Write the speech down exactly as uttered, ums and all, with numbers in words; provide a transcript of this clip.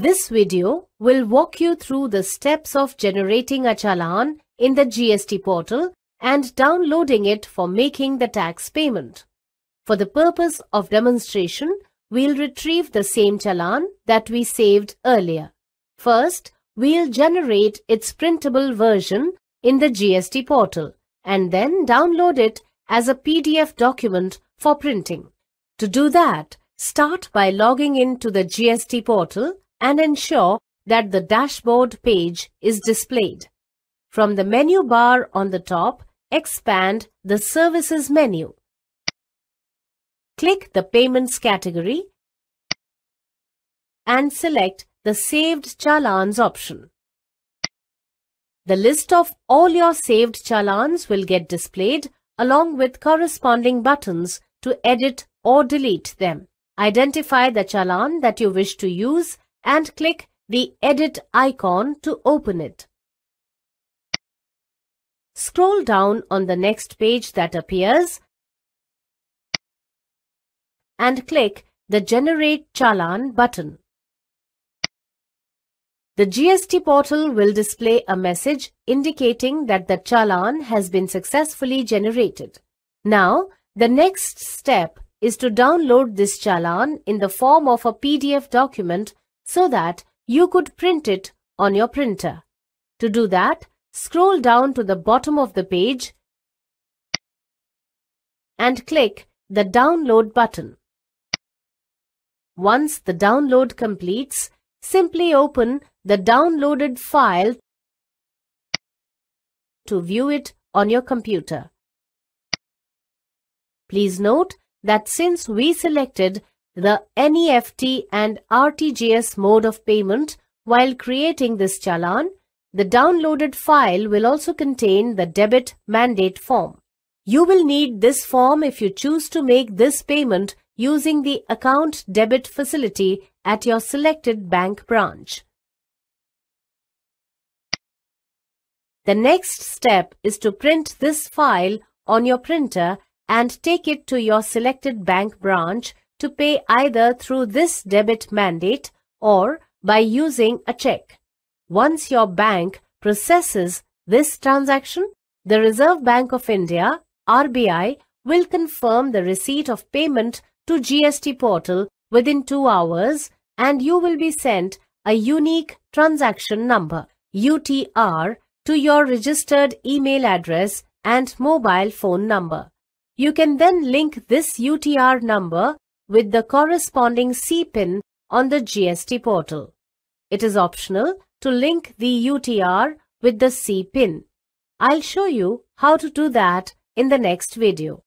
This video will walk you through the steps of generating a challan in the G S T portal and downloading it for making the tax payment. For the purpose of demonstration, we'll retrieve the same challan that we saved earlier. First, we'll generate its printable version in the G S T portal and then download it as a P D F document for printing. To do that, start by logging in to the G S T portal and ensure that the dashboard page is displayed. From the menu bar on the top, expand the Services menu. Click the Payments category and select the Saved Challans option. The list of all your saved challans will get displayed along with corresponding buttons to edit or delete them. Identify the challan that you wish to use and click the Edit icon to open it. Scroll down on the next page that appears and click the Generate Challan button. The G S T portal will display a message indicating that the challan has been successfully generated. Now, the next step is to download this challan in the form of a P D F document so that you could print it on your printer. To do that, scroll down to the bottom of the page and click the Download button. Once the download completes, simply open the downloaded file to view it on your computer. Please note that since we selected the N E F T and R T G S mode of payment while creating this challan, the downloaded file will also contain the debit mandate form. You will need this form if you choose to make this payment using the account debit facility at your selected bank branch. The next step is to print this file on your printer and take it to your selected bank branch to pay either through this debit mandate or by using a check. Once your bank processes this transaction, the Reserve Bank of India, R B I, will confirm the receipt of payment to G S T portal within two hours and you will be sent a unique transaction number, U T R, to your registered email address and mobile phone number. You can then link this U T R number with the corresponding C PIN on the G S T portal. It is optional to link the U T R with the C PIN. I'll show you how to do that in the next video.